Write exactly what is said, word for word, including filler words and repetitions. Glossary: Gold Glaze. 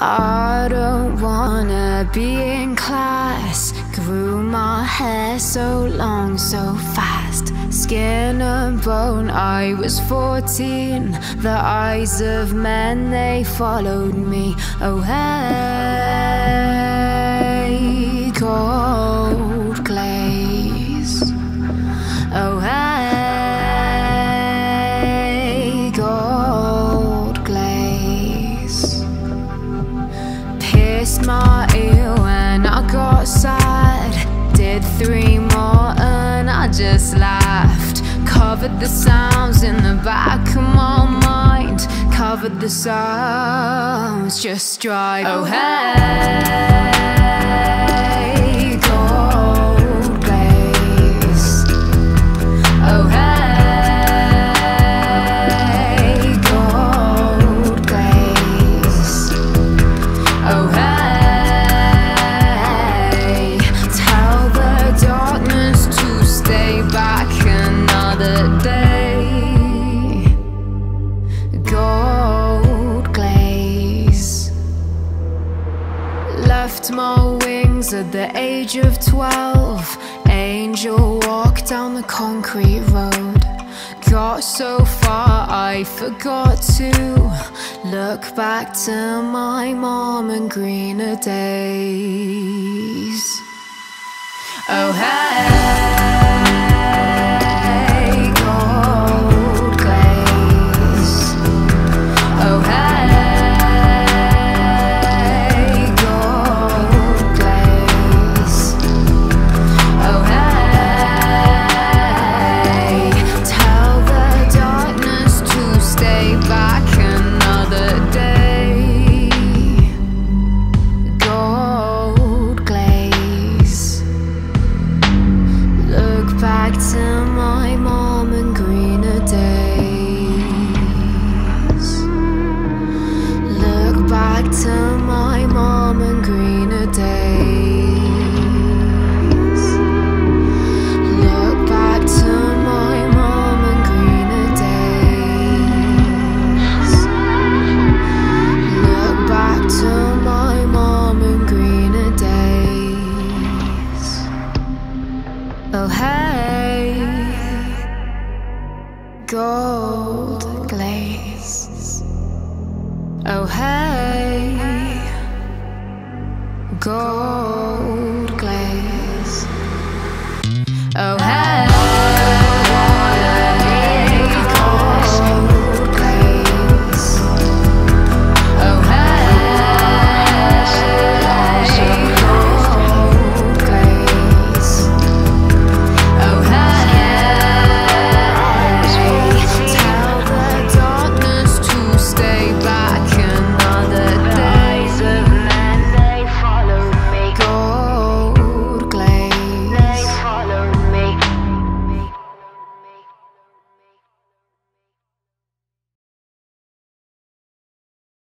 I don't wanna be in class. Grew my hair so long, so fast. Skin and bone, I was fourteen. The eyes of men, they followed me. Oh hey, gold glaze. Oh hey, gold glaze. Pierced my ear when I got sad. Did three more and I just laughed. Covered the sounds in the back of my mind. Covered the sounds, just drive. Oh hey, gold glaze. Oh hey. Left my wings at the age of twelve. Angel walked down the concrete road. Got so far I forgot to look back to my mom and greener days. Oh hey, to my mom and greener days. Look back to my mom and greener days. Look back to my mom and greener days. Look back to my mom and greener days. Oh hey, gold glaze. Oh hey, gold.